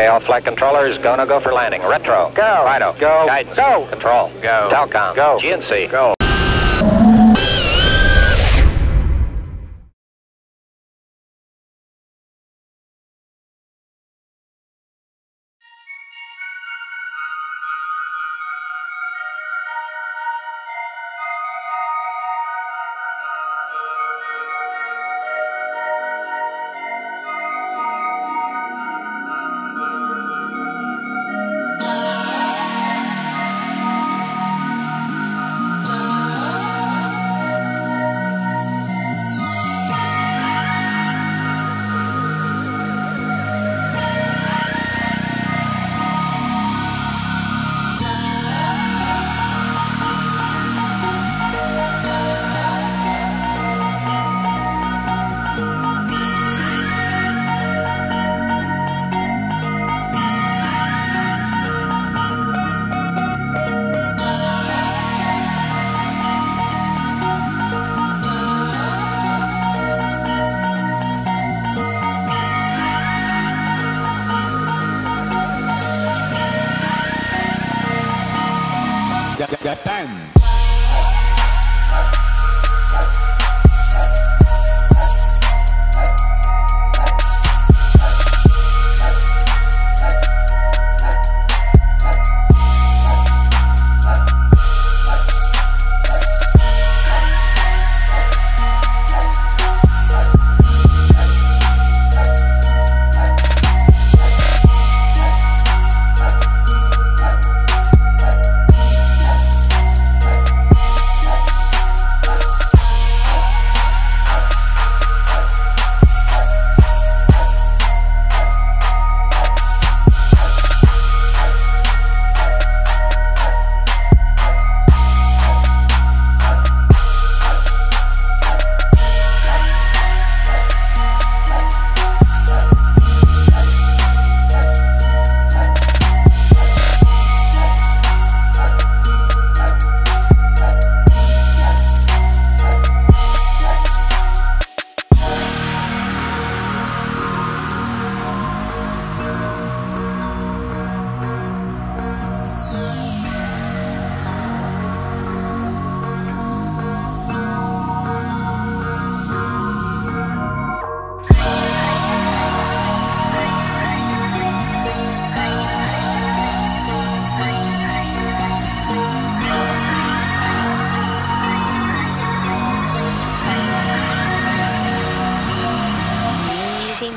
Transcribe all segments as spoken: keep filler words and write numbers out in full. Okay, all flight controllers, go, no go for landing. Retro. Go. Righto. Go. Guidance. Go. Control. Go. Telcom. Go. G N C. Go. Bam!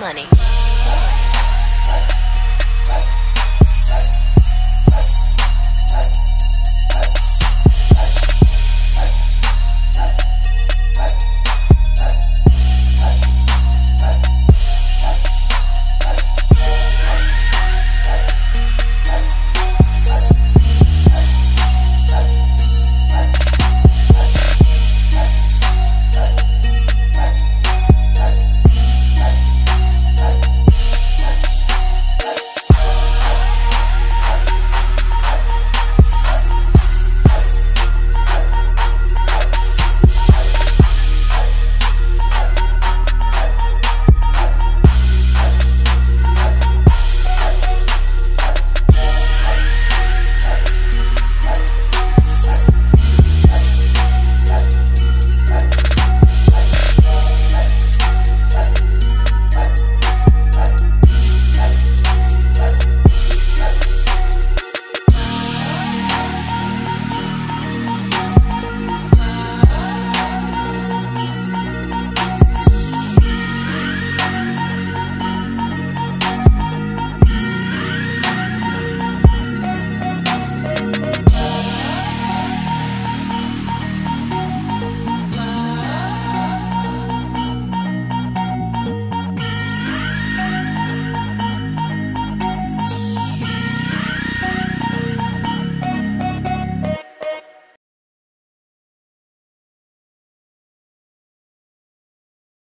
Money.